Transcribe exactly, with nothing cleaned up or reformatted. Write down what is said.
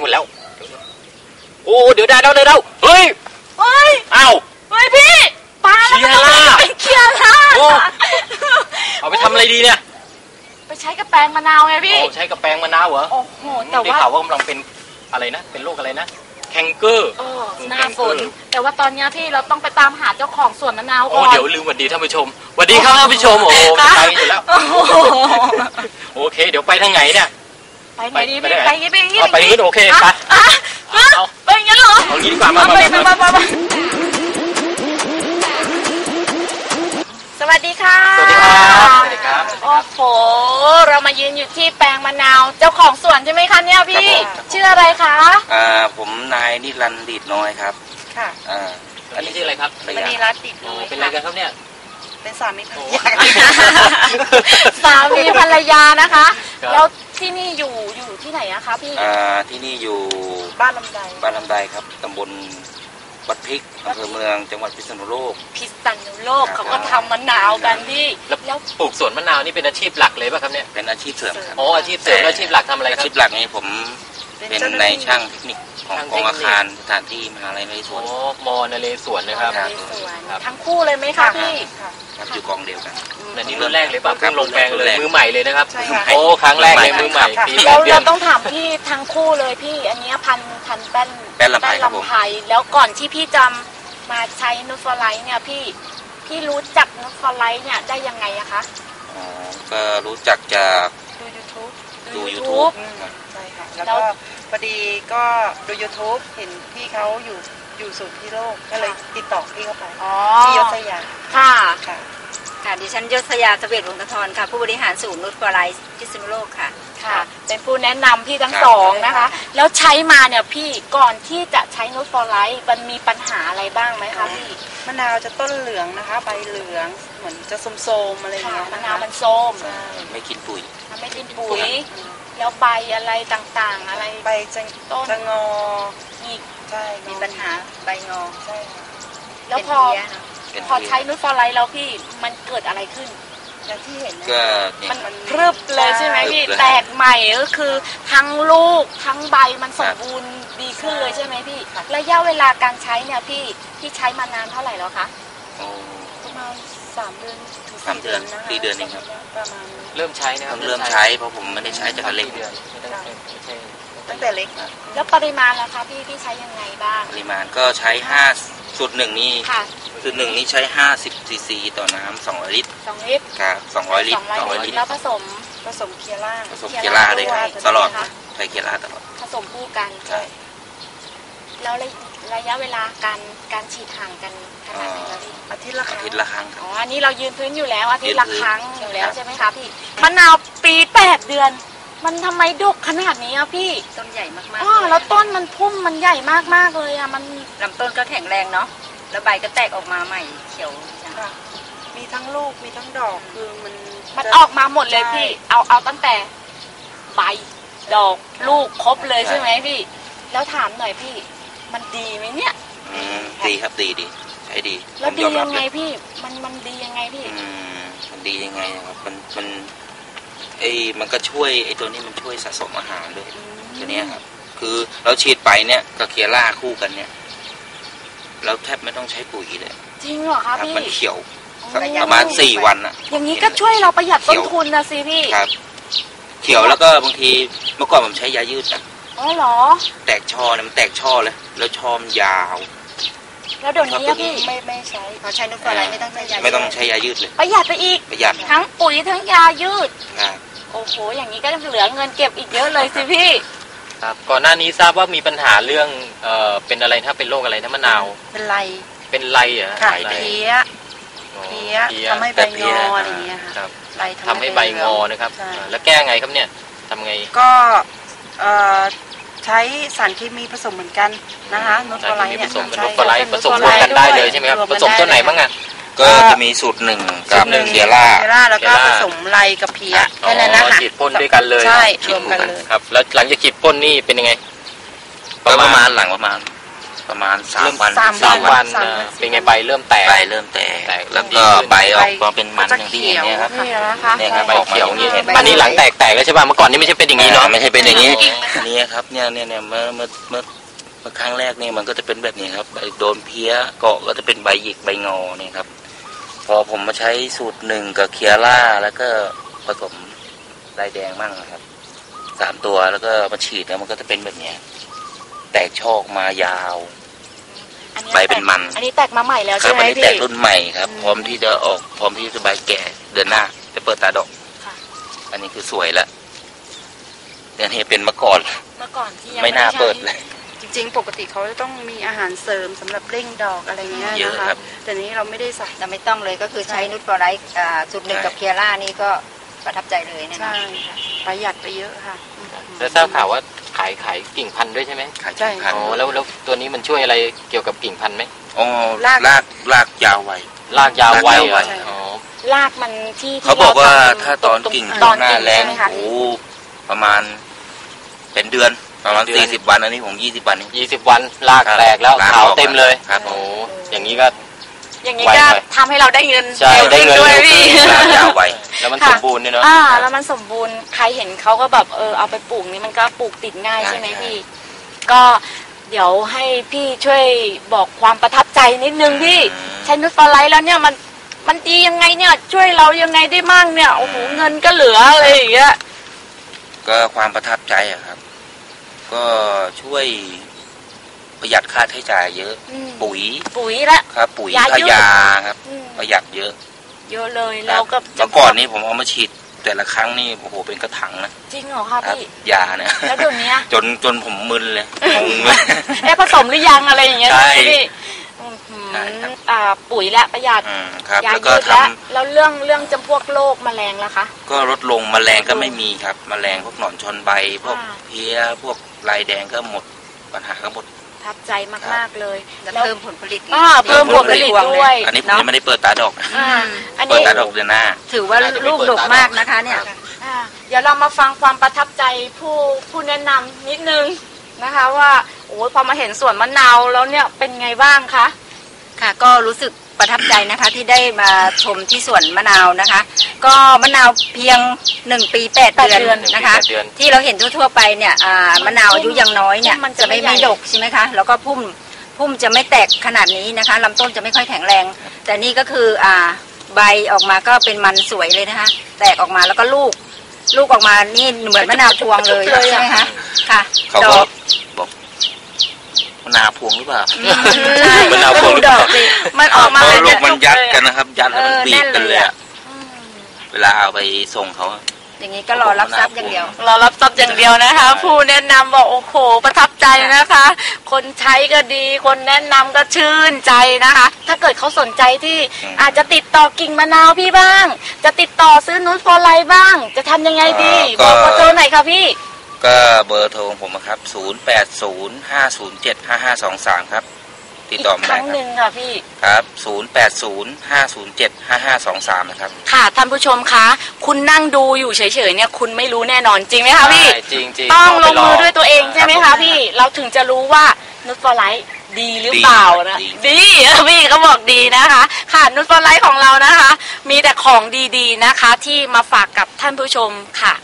หมดแล้วโอ้เดี๋ยวได้แล้วได้แล้วเฮ้ยเฮ้ยอ้าวเฮ้ยพี่ปลาแล้วเป็นเคียร่าเอาไปทำอะไรดีเนี่ยไปใช้กระแปงมะนาวไงพี่ใช้กระแปงมะนาวเหรอโอ้โหแต่ว่าได้ข่าวว่ากำลังเป็นอะไรนะเป็นโรคอะไรนะแคนเกอร์หน้าฝนแต่ว่าตอนนี้พี่เราต้องไปตามหาเจ้าของสวนมะนาวก่อนโอ้เดี๋ยวลืมหวัดดีท่านผู้ชมหวัดดีครับท่านผู้ชมโอ้ไปอยู่แล้วโอเคเดี๋ยวไปทางไหนเนี่ยไปไหนดีไปไปงี้ไปงี้ไปงี้โอเคไปไปงั้นเหรอเอางี้ดีกว่ามาไปไปไปไปสวัสดีค่ะสวัสดีครับสวัสดีครับโอ้โหเรามายืนอยู่ที่แปลงมะนาวเจ้าของสวนใช่ไหมคะเนี่ยพี่ชื่ออะไรคะอ่าผมนายนิรันดร์ดีดน้อยครับค่ะอ่าอันนี้ชื่ออะไรครับมณีรัตน์ดีดน้อยเป็นอะไรกันครับเนี่ยเป็นสามีภรรยาสามีภรรยานะคะแล้วที่นี่อยู่อยู่ที่ไหนนะคะพี่อ่าที่นี่อยู่บ้านลำไยบ้านลำไยครับตำบลวัดพริกอำเภอเมืองจังหวัดพิษณุโลกพิษณุโลกเขาก็ทำมะนาวกันพี่แล้วปลูกสวนมะนาวนี่เป็นอาชีพหลักเลยป่ะครับเนี่ยเป็นอาชีพเสริมครับอ๋ออาชีพเสริมอาชีพหลักทำอะไรครับอาชีพหลักนี่ผมเป็นนายช่างเทคนิคของกองอาคารสถานที่มหาวิทยาลัยนเรศวรอ๋อมนเรศวรนะครับทั้งคู่เลยไหมคะพี่ครับอยู่กองเดียวกันอันนี้รุ่นแรกเลยป่ะลงแปลงเลยมือใหม่เลยนะครับโอ้ครั้งแรกเลยมือใหม่แล้วเราต้องถามพี่ทั้งคู่เลยพี่อันนี้พันพันแป้นแป้นลำไพแล้วก่อนที่พี่จะมาใช้นูตฟอร์ไลท์เนี่ยพี่พี่รู้จักนูตฟอร์ไลท์เนี่ยได้ยังไงอะคะอ๋อก็รู้จักจากดู YouTube ดู YouTube ใช่ค่ะแล้วก็พอดีก็ดู YouTube เห็นพี่เขาอยู่อยู่ศูนย์พิโลกก็เลยติดต่อพี่เข้าไปที่ยศสยามค่ะค่ะค่ะดิฉันยศสยาเสวีวงศ์ธรค่ะผู้บริหารศูนย์นูตฟอร์ไลท์พิษณุโลกค่ะค่ะเป็นผู้แนะนำพี่ทั้งสองนะคะแล้วใช้มาเนี่ยพี่ก่อนที่จะใช้นูตฟอร์ไลท์มันมีปัญหาอะไรบ้างไหมคะพี่มะนาวจะต้นเหลืองนะคะใบเหลืองเหมือนจะโซมๆอะไรอย่างเงี้ยมะนาวมันโซมไม่กินปุ๋ยไม่กินปุ๋ยแล้วใบอะไรต่างๆอะไรใบจะต้นจะงออีกใช่มีปัญหาใบงอใช่แล้วพอพอใช้นูตฟอร์ไลท์แล้วพี่มันเกิดอะไรขึ้นอย่างที่เห็นมันพรึบเลยใช่ไหมพี่แตกใหม่ก็คือทั้งลูกทั้งใบมันสมบูรณ์ดีขึ้นเลยใช่ไหมพี่ระยะเวลาการใช้เนี่ยพี่ที่ใช้มานานเท่าไหร่แล้วคะประมาณสามเดือนถึงสี่เดือนนะคะสี่เดือนเองครับเริ่มใช้นะครับเริ่มใช้เพราะผมไม่ได้ใช้จากเล็กตั้งแต่เล็กแล้วปริมาณล่ะคะพี่พี่ใช้ยังไงบ้างปริมาณก็ใช้ห้าสูตรหนึ่งนี่สูตรหนึ่งนี่ใช้ห้าสิบซีซีต่อน้ำสองร้อยลิตรสองลิตรครับสองร้อยลิตรสองร้อยลิตรแล้วผสมผสมเคียร่าผสมเคียร่าเลยครับตลอดใช้เคียร่าตลอดผสมคู่กันใช่แล้วระยะเวลาการการฉีดห่างกันขนาดไหนครับพี่อาทิตย์ละครั้งอาทิตย์ละครั้งอ๋ออันนี้เรายืนพื้นอยู่แล้วอาทิตย์ละครั้งอยู่แล้วใช่ไหมคะพี่มะนาวปีแปดเดือนมันทำไมดกขนาดนี้อ่ะพี่ต้นใหญ่มากๆอ๋อแล้วต้นมันพุ่มมันใหญ่มากๆเลยอ่ะมันลำต้นก็แข็งแรงเนาะแล้วใบก็แตกออกมาใหม่เขียวค่ะมีทั้งลูกมีทั้งดอกคือมันมันออกมาหมดเลยพี่เอาเอาตั้งแต่ใบดอกลูกครบเลยใช่ไหมพี่แล้วถามหน่อยพี่มันดีไหมเนี่ยอืมดีครับดีดีใช่ดีแล้วดียังไงพี่มันมันดียังไงพี่อืมมันดียังไงครับมันมันไอ้มันก็ช่วยไอ้ตัวนี้มันช่วยสะสมอาหารด้วยตัวนี้ครับคือเราฉีดไปเนี่ยกับเคียร่าคู่กันเนี่ยเราแทบไม่ต้องใช้ปุ๋ยเลยจริงเหรอคะพี่มันเขียวประมาณสี่วันอะอย่างนี้ก็ช่วยเราประหยัดต้นทุนนะสิพี่ครับเขียวแล้วก็บางทีเมื่อก่อนผมใช้ยายืดนะอ๋อเหรอแตกช่อเนี่ยมันแตกช่อเลยแล้วช่อมันยาวแล้วเดี๋ยวนี้พี่ไม่ไม่ใช้เขาใช้นูตฟอร์ไลท์ไม่ต้องใช้ยาไม่ต้องใช้ยายืดเลยประหยัดไปอีกประหยัดทั้งปุ๋ยทั้งยายืดโอ้โหอย่างนี้ก็เหลือเงินเก็บอีกเยอะเลยสิพี่ครับก่อนหน้านี้ทราบว่ามีปัญหาเรื่องเออเป็นอะไรถ้าเป็นโรคอะไรน้ำมะนาวเป็นไรเป็นไรอ่ะไข่เพี้ยเพี้ยทำให้ใบงออะไรอย่างเงี้ยค่ะทำให้ใบงอนะครับแล้วแก้ไงครับเนี่ยทำไงก็เออใช้สารเคมีผสมเหมือนกันนะคะนูตฟอร์ไลท์เนี่ยผสมนูตฟอร์ไลท์ผสมรวมกันได้เลยใช่ไหมครับผสมตัวไหนบ้างอ่ะก็จะมีสูตรหนึ่งกับเคียร่าเคียร่าแล้วก็ผสมไรกับเพี้ยแค่นั้นนะคะฉีดพ่นด้วยกันเลยใช่รวมกันเลยครับแล้วหลังจากฉีดพ่นนี่เป็นยังไงประมาณหลังประมาณ ประมาณสามวันสามวันเป็นไงใบเริ่มแตกใบเริ่มแตกแล้วก็ใบออกมาเป็นมันอย่างที่เห็นเนี่ยครับเนี่ยครับใบเขียวนี่เห็นอันนี้หลังแตกแตกแล้วใช่ป่ะเมื่อก่อนนี่ไม่ใช่เป็นอย่างนี้เนาะไม่ใช่เป็นอย่างนี้นี่ครับเนี่ยเนี่ยเนี่ยเมื่อเมื่อเมื่อครั้งแรกเนี่ยมันก็จะเป็นแบบนี้ครับใบโดนเพี้ยเกาะก็จะเป็นใบหยิกใบงอเนี่ยครับพอผมมาใช้สูตรหนึ่งกับเคียร่าแล้วก็ผสมลายแดงมั่งนะครับสามตัวแล้วก็มาฉีดแล้วมันก็จะเป็นแบบนี้แตกชอกมายาวใบเป็นมันอันนี้แตกมาใหม่แล้วใช่ไหมพี่แตกรุ่นใหม่ครับพร้อมที่จะออกพร้อมที่จะใบแก่เดือนหน้าจะเปิดตาดอกอันนี้คือสวยละเดือนนี้เป็นมาก่อนมาก่อนที่ยังไม่น่าเปิดเลยจริงๆปกติเขาจะต้องมีอาหารเสริมสำหรับเร่งดอกอะไรเงี้ยนะคะแต่นี้เราไม่ได้ใส่แต่ไม่ต้องเลยก็คือใช้นูตฟอร์ไรท์สูตรหนึ่งกับเคียร่านี่ก็ประทับใจเลยนะคะใช่ประหยัดไปเยอะค่ะแล้วทราบข่าวว่าขายขายกิ่งพันธุ์ด้วยใช่ไหมขายกิ่งพันธุ์อ๋อแล้วแล้วตัวนี้มันช่วยอะไรเกี่ยวกับกิ่งพันธุ์ไหมอ๋อรากรากยาวไวรากยาวไวอ๋อรากมันที่เขาบอกว่าถ้าตอนกิ่งตอนหน้าแรงโอ้ประมาณเป็นเดือนประมาณสี่สิบวันอันนี้ผมยี่สิบวันยี่สิบวันรากแตกแล้วขาวเต็มเลยครับโอ้อย่างนี้ก็อย่างนี้ก็ทำให้เราได้เงินเร็วขึ้นด้วยพี่แล้วมันสมบูรณ์เนี่ยเนาะอ่าแล้วมันสมบูรณ์ใครเห็นเขาก็แบบเออเอาไปปลูกนี่มันก็ปลูกติดง่ายใช่ไหมพี่ก็เดี๋ยวให้พี่ช่วยบอกความประทับใจนิดนึงพี่ใช้นูตฟอร์ไรท์แล้วเนี่ยมันมันดียังไงเนี่ยช่วยเรายังไงได้มั่งเนี่ยโอ้โหเงินก็เหลืออะไรอย่างเงี้ยก็ความประทับใจอะครับก็ช่วยประหยัดค่าใช้จ่ายเยอะปุ๋ยปุ๋ยละครับปุ๋ยขยะครับประหยัดเยอะเยอะเลยแล้วก็เมื่อก่อนนี้ผมเอามาฉีดแต่ละครั้งนี่โอ้โหเป็นกระถังนะจริงเหรอคะพี่ยาเนี่ยแล้วตัวเนี้ยจนจนผมมึนเลยเอ๊ะผสมหรือยังอะไรอย่างเงี้ยใช่อ่าปุ๋ยละประหยัดยาเยอะแล้วแล้วเรื่องเรื่องจำพวกโรคแมลงล่ะคะก็ลดลงแมลงก็ไม่มีครับแมลงพวกหนอนชนใบพวกเพี้ยพวกลายแดงก็หมดปัญหาก็หมดทับใจมากๆเลยเพิ่มผลผลิตอีกเพิ่มผลผลิตด้วยอันนี้ผมยังไม่ได้เปิดตาดอกเปิดตาดอกเดือนหน้าถือว่าลูกดกมากนะคะเนี่ยเดี๋ยวเรามาฟังความประทับใจผู้ผู้แนะนำนิดนึงนะคะว่าโอ้พอมาเห็นสวนมะนาวแล้วเนี่ยเป็นไงบ้างคะค่ะก็รู้สึกประทับใจนะคะที่ได้มาชมที่สวนมะนาวนะคะก็มะนาวเพียงหนึ่งปีแปดเดือนนะคะที่เราเห็นทั่วๆไปเนี่ยมะนาวอายุยังน้อยเนี่ยมันจะไม่มีดกใช่ไหมคะแล้วก็พุ่มพุ่มจะไม่แตกขนาดนี้นะคะลำต้นจะไม่ค่อยแข็งแรงแต่นี่ก็คือใบออกมาก็เป็นมันสวยเลยนะคะแตกออกมาแล้วก็ลูกลูกออกมานี่เหมือนมะนาวพวงเลยใช่ไหมคะค่ะดอกมะนาวพวงหรือเปล่ามะนาวพวงหรือเปล่ามันออกมาลูกมันยัดกันนะครับยัดแล้วมันปีกกันเลยเวลาเอาไปส่งเขาอย่างนี้ก็รอรับทรัพย์อย่างเดียวรอรับทรัพย์อย่างเดียวนะคะผู้แนะนำบอกโอ้โหประทับใจนะคะคนใช้ก็ดีคนแนะนำก็ชื่นใจนะคะถ้าเกิดเขาสนใจที่อาจจะติดต่อกิ่งมะนาวพี่บ้างจะติดต่อซื้อนูตฟอร์ไรท์บ้างจะทำยังไงดีบอกขอโทรหน่อยค่ะพี่ก็เบอร์โทรของผมนะครับ ศูนย์ แปด ศูนย์ ห้า ศูนย์ เจ็ด ห้า ห้า สอง สาม ครับติดต่อมาได้ครับครั้งหนึ่งค่ะพี่ครับ ศูนย์ แปด ศูนย์ ห้า ศูนย์ เจ็ด ห้า ห้า สอง สาม นะครับค่ะท่านผู้ชมคะคุณนั่งดูอยู่เฉยๆเนี่ยคุณไม่รู้แน่นอนจริงไหมคะพี่จริงจริงต้องลงมือด้วยตัวเองใช่ไหมคะพี่เราถึงจะรู้ว่านูตฟอร์ไรท์ดีหรือเปล่านะดีพี่เขาบอกดีนะคะค่ะนูตฟอร์ไรท์ของเรานะคะมีแต่ของดีๆนะคะที่มาฝากกับท่านผู้ชมค่ะ